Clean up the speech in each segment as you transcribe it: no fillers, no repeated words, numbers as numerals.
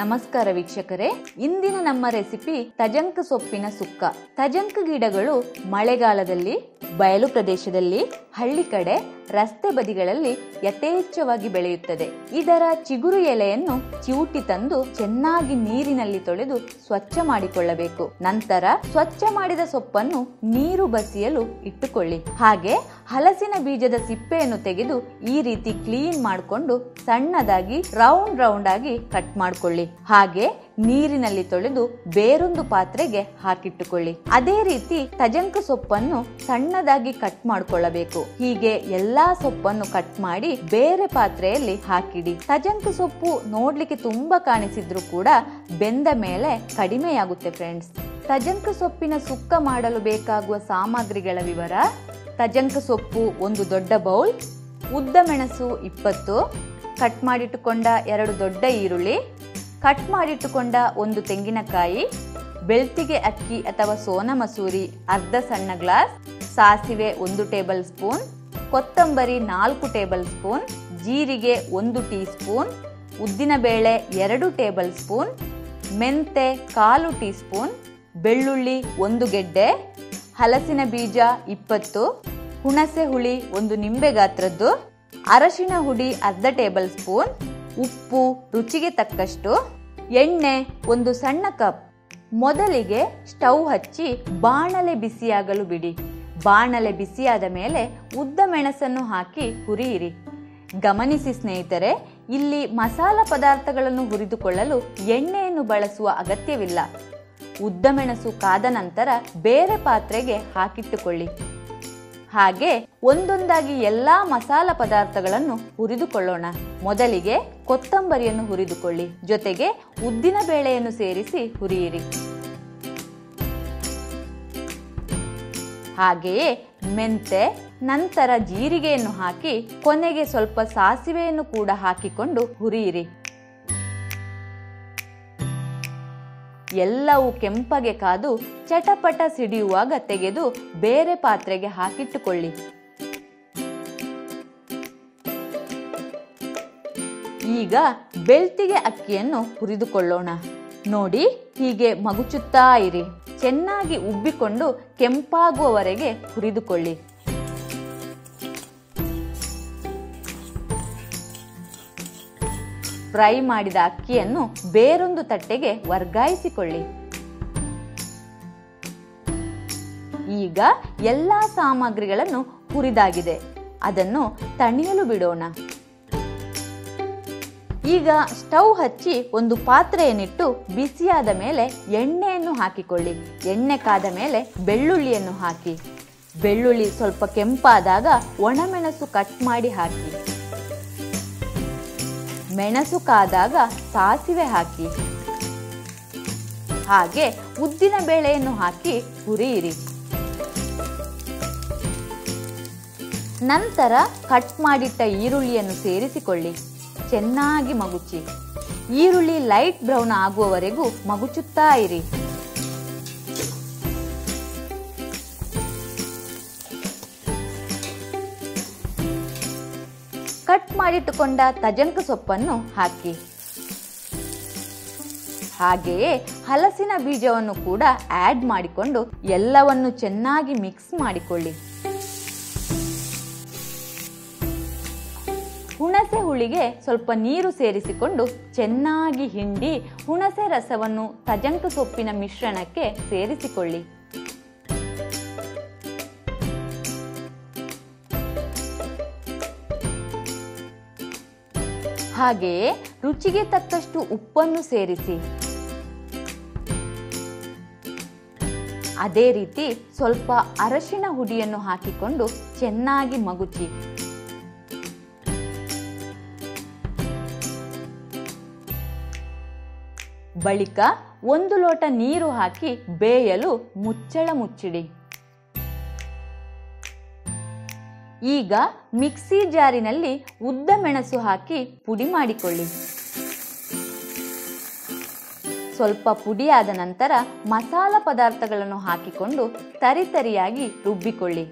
ನಮಸ್ಕಾರ ವೀಕ್ಷಕರೇ, ಇಂದಿನ ನಮ್ಮ ರೆಸಿಪಿ ತಜಂಕ ಸೊಪ್ಪಿನ ಸುಕ್ಕ. ತಜಂಕ ಗಿಡಗಳು ಮಳೆಗಾಲದಲ್ಲಿ ಬಯಲು ಪ್ರದೇಶದಲ್ಲಿ ಹಳ್ಳಿ ಕಡೆ ರಸ್ತೆ ಬದಿಗಳಲ್ಲಿ ಯಥೇಚ್ಛವಾಗಿ ಬೆಳೆಯುತ್ತದೆ. ಇದರ ಚಿಗುರು ಎಲೆಯನ್ನು ಚಿವುಟಿ ತಂದು ಚೆನ್ನಾಗಿ ನೀರಿನಲ್ಲಿ ತೊಳೆದು ಸ್ವಚ್ಛ ಮಾಡಿಕೊಳ್ಳಬೇಕು. ನಂತರ ಸ್ವಚ್ಛ ಮಾಡಿದ ಸೊಪ್ಪನ್ನು ನೀರು ಬಸಿಯಲು ಇಟ್ಟುಕೊಳ್ಳಿ. ಹಾಗೆ ಹಲಸಿನ ಬೀಜದ ಸಿಪ್ಪೆಯನ್ನು ತೆಗೆದು ಈ ರೀತಿ ಕ್ಲೀನ್ ಮಾಡಿಕೊಂಡು ಸಣ್ಣದಾಗಿ ರೌಂಡ್ ರೌಂಡ್ ಆಗಿ ಕಟ್ ಮಾಡಿಕೊಳ್ಳಿ. ಹಾಗೆ ನೀರಿನಲ್ಲಿ ತೊಳೆದು ಬೇರೊಂದು ಪಾತ್ರೆಗೆ ಹಾಕಿಟ್ಟುಕೊಳ್ಳಿ. ಅದೇ ರೀತಿ ತಜಂಕ ಸೊಪ್ಪನ್ನು ಸಣ್ಣದಾಗಿ ಕಟ್ ಮಾಡಿಕೊಳ್ಳಬೇಕು. ಹೀಗೆ ಎಲ್ಲಾ ಸೊಪ್ಪನ್ನು ಕಟ್ ಮಾಡಿ ಬೇರೆ ಪಾತ್ರೆಯಲ್ಲಿ ಹಾಕಿಡಿ. ತಜಂಕ ಸೊಪ್ಪು ನೋಡ್ಲಿಕ್ಕೆ ತುಂಬಾ ಕಾಣಿಸಿದ್ರು ಕೂಡ ಬೆಂದ ಮೇಲೆ ಕಡಿಮೆಯಾಗುತ್ತೆ ಫ್ರೆಂಡ್ಸ್. ತಜಂಕ ಸೊಪ್ಪಿನ ಸುಕ್ಕ ಮಾಡಲು ಬೇಕಾಗುವ ಸಾಮಗ್ರಿಗಳ ವಿವರ: ತಜಂಕ ಸೊಪ್ಪು ಒಂದು ದೊಡ್ಡ ಬೌಲ್, ಉದ್ದ ಮೆಣಸು 20, ಕಟ್ ಮಾಡಿಟ್ಟುಕೊಂಡ 2 ದೊಡ್ಡ ಈರುಳ್ಳಿ, ಕಟ್ ಮಾಡಿಟ್ಟುಕೊಂಡ 1 ತೆಂಗಿನಕಾಯಿ, ಬೆಳ್ತಿಗೆ ಅಕ್ಕಿ ಅಥವಾ ಸೋನಾಮಸೂರಿ ಅರ್ಧ ಸಣ್ಣ ಗ್ಲಾಸ್, ಸಾಸಿವೆ 1 ಟೇಬಲ್ ಸ್ಪೂನ್, ಕೊತ್ತಂಬರಿ 4 ಟೇಬಲ್ ಸ್ಪೂನ್, ಜೀರಿಗೆ 1 ಟೀ ಸ್ಪೂನ್, ಉದ್ದಿನಬೇಳೆ 2 ಟೇಬಲ್ ಸ್ಪೂನ್, ಮೆಂತೆ 1/4 ಟೀ ಸ್ಪೂನ್, ಬೆಳ್ಳುಳ್ಳಿ 1 ಗೆಡ್ಡೆ, ಹಲಸಿನ ಬೀಜ 20, ಹುಣಸೆ ಹುಳಿ 1 ನಿಂಬೆ ಗಾತ್ರದ್ದು, ಅರಶಿನ ಹುಡಿ ಅರ್ಧ ಟೇಬಲ್ ಸ್ಪೂನ್, ಉಪ್ಪು ರುಚಿಗೆ ತಕ್ಕಷ್ಟು, ಎಣ್ಣೆ 1 ಸಣ್ಣ ಕಪ್. ಮೊದಲಿಗೆ ಸ್ಟವ್ ಹಚ್ಚಿ ಬಾಣಲೆ ಬಿಸಿಯಾಗಲು ಬಿಡಿ. ಬಾಣಲೆ ಬಿಸಿಯಾದ ಮೇಲೆ ಉದ್ದ ಮೆಣಸನ್ನು ಹಾಕಿ ಹುರಿಯಿರಿ. ಗಮನಿಸಿ ಸ್ನೇಹಿತರೆ, ಇಲ್ಲಿ ಮಸಾಲ ಪದಾರ್ಥಗಳನ್ನು ಹುರಿದುಕೊಳ್ಳಲು ಎಣ್ಣೆಯನ್ನು ಬಳಸುವ ಅಗತ್ಯವಿಲ್ಲ. ಉದ್ದ ಮೆಣಸು ಕಾದ ನಂತರ ಬೇರೆ ಪಾತ್ರೆಗೆ ಹಾಕಿಟ್ಟುಕೊಳ್ಳಿ. ಹಾಗೆ ಒಂದೊಂದಾಗಿ ಎಲ್ಲಾ ಮಸಾಲ ಪದಾರ್ಥಗಳನ್ನು ಹುರಿದುಕೊಳ್ಳೋಣ. ಮೊದಲಿಗೆ ಕೊತ್ತಂಬರಿಯನ್ನು ಹುರಿದುಕೊಳ್ಳಿ, ಜೊತೆಗೆ ಉದ್ದಿನ ಬೇಳೆಯನ್ನು ಸೇರಿಸಿ ಹುರಿಯಿರಿ. ಹಾಗೆಯೇ ಮೆಂತೆ, ನಂತರ ಜೀರಿಗೆಯನ್ನು ಹಾಕಿ ಕೊನೆಗೆ ಸ್ವಲ್ಪ ಸಾಸಿವೆಯನ್ನು ಕೂಡ ಹಾಕಿಕೊಂಡು ಹುರಿಯಿರಿ. ಎಲ್ಲವೂ ಕೆಂಪಗೆ ಕಾದು ಚಟಪಟ ಸಿಡಿಯುವಾಗ ತೆಗೆದು ಬೇರೆ ಪಾತ್ರೆಗೆ ಹಾಕಿಟ್ಟುಕೊಳ್ಳಿ. ಈಗ ಬೆಳ್ತಿಗೆ ಅಕ್ಕಿಯನ್ನು ಹುರಿದುಕೊಳ್ಳೋಣ. ನೋಡಿ, ಹೀಗೆ ಮಗುಚುತ್ತಾ ಇರಿ. ಚೆನ್ನಾಗಿ ಉಬ್ಬಿಕೊಂಡು ಕೆಂಪಾಗುವವರೆಗೆ ಹುರಿದುಕೊಳ್ಳಿ. ಫ್ರೈ ಮಾಡಿದ ಅಕ್ಕಿಯನ್ನು ಬೇರೊಂದು ತಟ್ಟೆಗೆ ವರ್ಗಾಯಿಸಿಕೊಳ್ಳಿ. ಈಗ ಎಲ್ಲ ಸಾಮಗ್ರಿಗಳನ್ನು ಹುರಿದಾಗಿದೆ, ಅದನ್ನು ತಣಿಯಲು ಬಿಡೋಣ. ಈಗ ಸ್ಟವ್ ಹಚ್ಚಿ ಒಂದು ಪಾತ್ರೆಯನ್ನಿಟ್ಟು ಬಿಸಿಯಾದ ಮೇಲೆ ಎಣ್ಣೆಯನ್ನು ಹಾಕಿಕೊಳ್ಳಿ. ಎಣ್ಣೆ ಕಾದ ಮೇಲೆ ಬೆಳ್ಳುಳ್ಳಿಯನ್ನು ಹಾಕಿ. ಬೆಳ್ಳುಳ್ಳಿ ಸ್ವಲ್ಪ ಕೆಂಪಾದಾಗ ಒಣಮೆಣಸು ಕಟ್ ಮಾಡಿ ಹಾಕಿ. ಮೆಣಸು ಕಾದಾಗ ಸಾಸಿವೆ ಹಾಕಿ. ಹಾಗೆ ಉದ್ದಿನ ಬೇಳೆಯನ್ನು ಹಾಕಿ ಹುರಿಯಿರಿ. ನಂತರ ಕಟ್ ಮಾಡಿಟ್ಟ ಈರುಳ್ಳಿಯನ್ನು ಸೇರಿಸಿಕೊಳ್ಳಿ. ಚೆನ್ನಾಗಿ ಮಗುಚಿ. ಈರುಳ್ಳಿ ಲೈಟ್ ಬ್ರೌನ್ ಆಗುವವರೆಗೂ ಮಗುಚುತ್ತಾ ಇರಿ. ಕಟ್ ಮಾಡಿಟ್ಟುಕೊಂಡ ತಜಂಕ ಸೊಪ್ಪನ್ನು ಹಾಕಿ. ಹಾಗೆಯೇ ಹಲಸಿನ ಬೀಜವನ್ನು ಕೂಡ ಆಡ್ ಮಾಡಿಕೊಂಡು ಎಲ್ಲವನ್ನು ಚೆನ್ನಾಗಿ ಮಿಕ್ಸ್ ಮಾಡಿಕೊಳ್ಳಿ. ಹುಣಸೆ ಹುಳಿಗೆ ಸ್ವಲ್ಪ ನೀರು ಸೇರಿಸಿಕೊಂಡು ಚೆನ್ನಾಗಿ ಹಿಂಡಿ ಹುಣಸೆ ರಸವನ್ನು ತಜಂಕ ಸೊಪ್ಪಿನ ಮಿಶ್ರಣಕ್ಕೆ ಸೇರಿಸಿಕೊಳ್ಳಿ. ಹಾಗೆಯೇ ರುಚಿಗೆ ತಕ್ಕಷ್ಟು ಉಪ್ಪನ್ನು ಸೇರಿಸಿ. ಅದೇ ರೀತಿ ಸ್ವಲ್ಪ ಅರಶಿನ ಹುಡಿಯನ್ನು ಹಾಕಿಕೊಂಡು ಚೆನ್ನಾಗಿ ಮಗುಚಿ. ಬಳಿಕ 1 ಲೋಟ ನೀರು ಹಾಕಿ ಬೇಯಲು ಮುಚ್ಚಳ ಮುಚ್ಚಿಡಿ. ಈಗ ಮಿಕ್ಸಿ ಜಾರಿನಲ್ಲಿ ಉದ್ದ ಮೆಣಸು ಹಾಕಿ ಪುಡಿ ಮಾಡಿಕೊಳ್ಳಿ. ಸ್ವಲ್ಪ ಪುಡಿಯಾದ ನಂತರ ಮಸಾಲ ಪದಾರ್ಥಗಳನ್ನು ಹಾಕಿಕೊಂಡು ತರಿತರಿಯಾಗಿ ರುಬ್ಬಿಕೊಳ್ಳಿ.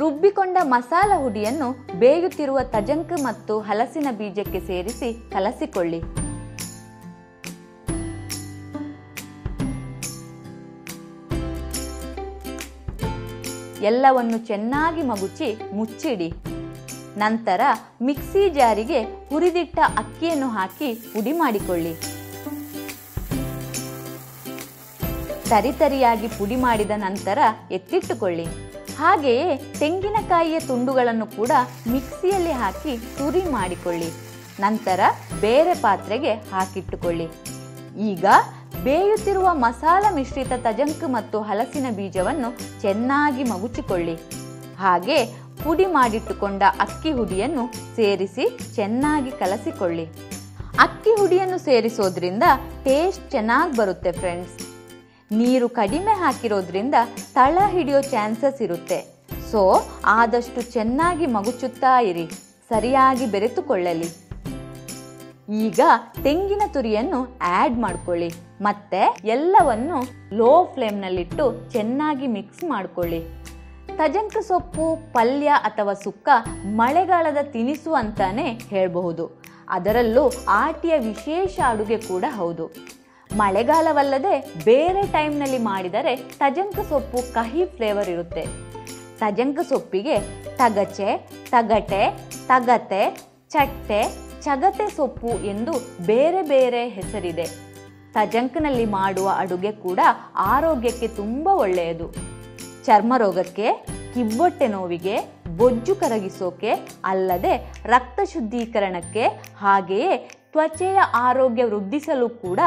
ರುಬ್ಬಿಕೊಂಡ ಮಸಾಲಾ ಹುಡಿಯನ್ನು ಬೇಯುತ್ತಿರುವ ತಜಂಕ್ ಮತ್ತು ಹಲಸಿನ ಬೀಜಕ್ಕೆ ಸೇರಿಸಿ ಕಲಸಿಕೊಳ್ಳಿ. ಎಲ್ಲವನ್ನು ಚೆನ್ನಾಗಿ ಮಗುಚಿ ಮುಚ್ಚಿಡಿ. ನಂತರ ಮಿಕ್ಸಿ ಜಾರಿಗೆ ಹುರಿದಿಟ್ಟ ಅಕ್ಕಿಯನ್ನು ಹಾಕಿ ಪುಡಿ ಮಾಡಿಕೊಳ್ಳಿ. ತರಿತರಿಯಾಗಿ ಪುಡಿ ಮಾಡಿದ ನಂತರ ಎತ್ತಿಟ್ಟುಕೊಳ್ಳಿ. ಹಾಗೆಯೇ ತೆಂಗಿನಕಾಯಿಯ ತುಂಡುಗಳನ್ನು ಕೂಡ ಮಿಕ್ಸಿಯಲ್ಲಿ ಹಾಕಿ ತುರಿ ಮಾಡಿಕೊಳ್ಳಿ. ನಂತರ ಬೇರೆ ಪಾತ್ರೆಗೆ ಹಾಕಿಟ್ಟುಕೊಳ್ಳಿ. ಈಗ ಬೇಯುತ್ತಿರುವ ಮಸಾಲಾ ಮಿಶ್ರಿತ ತಜಂಕ್ ಮತ್ತು ಹಲಸಿನ ಬೀಜವನ್ನು ಚೆನ್ನಾಗಿ ಮಗುಚಿಕೊಳ್ಳಿ. ಹಾಗೆ ಪುಡಿ ಮಾಡಿಟ್ಟುಕೊಂಡ ಅಕ್ಕಿ ಹುಡಿಯನ್ನು ಸೇರಿಸಿ ಚೆನ್ನಾಗಿ ಕಲಸಿಕೊಳ್ಳಿ. ಅಕ್ಕಿ ಹುಡಿಯನ್ನು ಸೇರಿಸೋದ್ರಿಂದ ಟೇಸ್ಟ್ ಚೆನ್ನಾಗಿ ಬರುತ್ತೆ ಫ್ರೆಂಡ್ಸ್. ನೀರು ಕಡಿಮೆ ಹಾಕಿರೋದ್ರಿಂದ ತಳ ಹಿಡಿಯೋ ಚಾನ್ಸಸ್ ಇರುತ್ತೆ. ಸೊ ಆದಷ್ಟು ಚೆನ್ನಾಗಿ ಮಗುಚುತ್ತಾ ಇರಿ, ಸರಿಯಾಗಿ ಬೆರೆತುಕೊಳ್ಳಲಿ. ಈಗ ತೆಂಗಿನ ತುರಿಯನ್ನು ಆ್ಯಡ್ ಮಾಡಿಕೊಳ್ಳಿ ಮತ್ತೆ ಎಲ್ಲವನ್ನು ಲೋ ಫ್ಲೇಮ್ನಲ್ಲಿಟ್ಟು ಚೆನ್ನಾಗಿ ಮಿಕ್ಸ್ ಮಾಡಿಕೊಳ್ಳಿ. ತಜಂಕ ಸೊಪ್ಪು ಪಲ್ಯ ಅಥವಾ ಸುಕ್ಕ ಮಳೆಗಾಲದ ತಿನಿಸು ಅಂತಾನೆ ಹೇಳಬಹುದು. ಅದರಲ್ಲೂ ಆಟಿಯ ವಿಶೇಷ ಅಡುಗೆ ಕೂಡ ಹೌದು. ಮಳೆಗಾಲವಲ್ಲದೆ ಬೇರೆ ಟೈಮ್ನಲ್ಲಿ ಮಾಡಿದರೆ ತಜಂಕ ಸೊಪ್ಪು ಕಹಿ ಫ್ಲೇವರ್ ಇರುತ್ತೆ. ತಜಂಕ ಸೊಪ್ಪಿಗೆ ತಗಚೆ, ತಗಟೆ, ತಗತೆ, ಚಟ್ಟೆ, ಚಗತೆ ಸೊಪ್ಪು ಎಂದು ಬೇರೆ ಬೇರೆ ಹೆಸರಿದೆ. ತಜಂಕ್ನಲ್ಲಿ ಮಾಡುವ ಅಡುಗೆ ಕೂಡ ಆರೋಗ್ಯಕ್ಕೆ ತುಂಬ ಒಳ್ಳೆಯದು. ಚರ್ಮರೋಗಕ್ಕೆ, ಕಿಬ್ಬೊಟ್ಟೆ ನೋವಿಗೆ, ಬೊಜ್ಜು ಕರಗಿಸೋಕೆ ಅಲ್ಲದೆ ರಕ್ತ ಶುದ್ಧೀಕರಣಕ್ಕೆ ಹಾಗೆಯೇ ತ್ವಚೆಯ ಆರೋಗ್ಯ ವೃದ್ಧಿಸಲು ಕೂಡ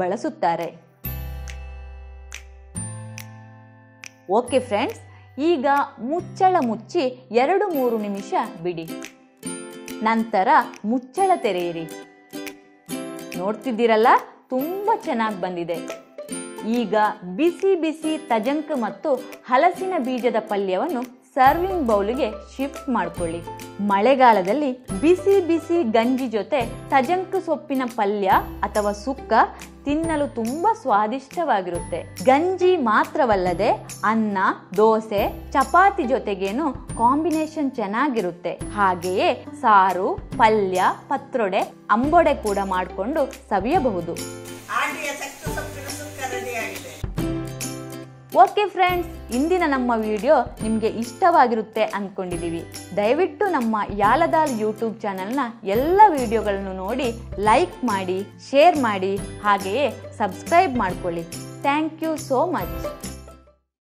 ಬಳಸುತ್ತಾರೆ. ಓಕೆ ಫ್ರೆಂಡ್ಸ್, ಈಗ ಮುಚ್ಚಳ ಮುಚ್ಚಿ 2-3 ನಿಮಿಷ ಬಿಡಿ. ನಂತರ ಮುಚ್ಚಳ ತೆರೆಯಿರಿ. ನೋಡ್ತಿದ್ದೀರಲ್ಲ, ತುಂಬ ಚೆನ್ನಾಗಿ ಬಂದಿದೆ. ಈಗ ಬಿಸಿ ಬಿಸಿ ತಜಂಕ್ ಮತ್ತು ಹಲಸಿನ ಬೀಜದ ಪಲ್ಯವನ್ನು ಸರ್ವಿಂಗ್ ಬೌಲಿಗೆ ಶಿಫ್ಟ್ ಮಾಡಿಕೊಳ್ಳಿ. ಮಳೆಗಾಲದಲ್ಲಿ ಬಿಸಿ ಬಿಸಿ ಗಂಜಿ ಜೊತೆ ತಜಂಕ್ ಸೊಪ್ಪಿನ ಪಲ್ಯ ಅಥವಾ ಸುಕ್ಕ ತಿನ್ನಲು ತುಂಬ ಸ್ವಾದಿಷ್ಟವಾಗಿರುತ್ತೆ. ಗಂಜಿ ಮಾತ್ರವಲ್ಲದೆ ಅನ್ನ, ದೋಸೆ, ಚಪಾತಿ ಜೊತೆಗೇನು ಕಾಂಬಿನೇಷನ್ ಚೆನ್ನಾಗಿರುತ್ತೆ. ಹಾಗೆಯೇ ಸಾರು, ಪಲ್ಯ, ಪತ್ರೊಡೆ, ಅಂಬೊಡೆ ಕೂಡ ಮಾಡಿಕೊಂಡು ಸವಿಯಬಹುದು. ಓಕೆ ಫ್ರೆಂಡ್ಸ್, ಇಂದಿನ ನಮ್ಮ ವಿಡಿಯೋ ನಿಮಗೆ ಇಷ್ಟವಾಗಿರುತ್ತೆ ಅಂದ್ಕೊಂಡಿದ್ದೀವಿ. ದಯವಿಟ್ಟು ನಮ್ಮ ಯಾಲದಾಲ್ ಯೂಟ್ಯೂಬ್ ಚಾನಲ್ನ ಎಲ್ಲ ವಿಡಿಯೋಗಳನ್ನು ನೋಡಿ ಲೈಕ್ ಮಾಡಿ, ಶೇರ್ ಮಾಡಿ, ಹಾಗೆಯೇ ಸಬ್ಸ್ಕ್ರೈಬ್ ಮಾಡ್ಕೊಳ್ಳಿ. Thank you so much.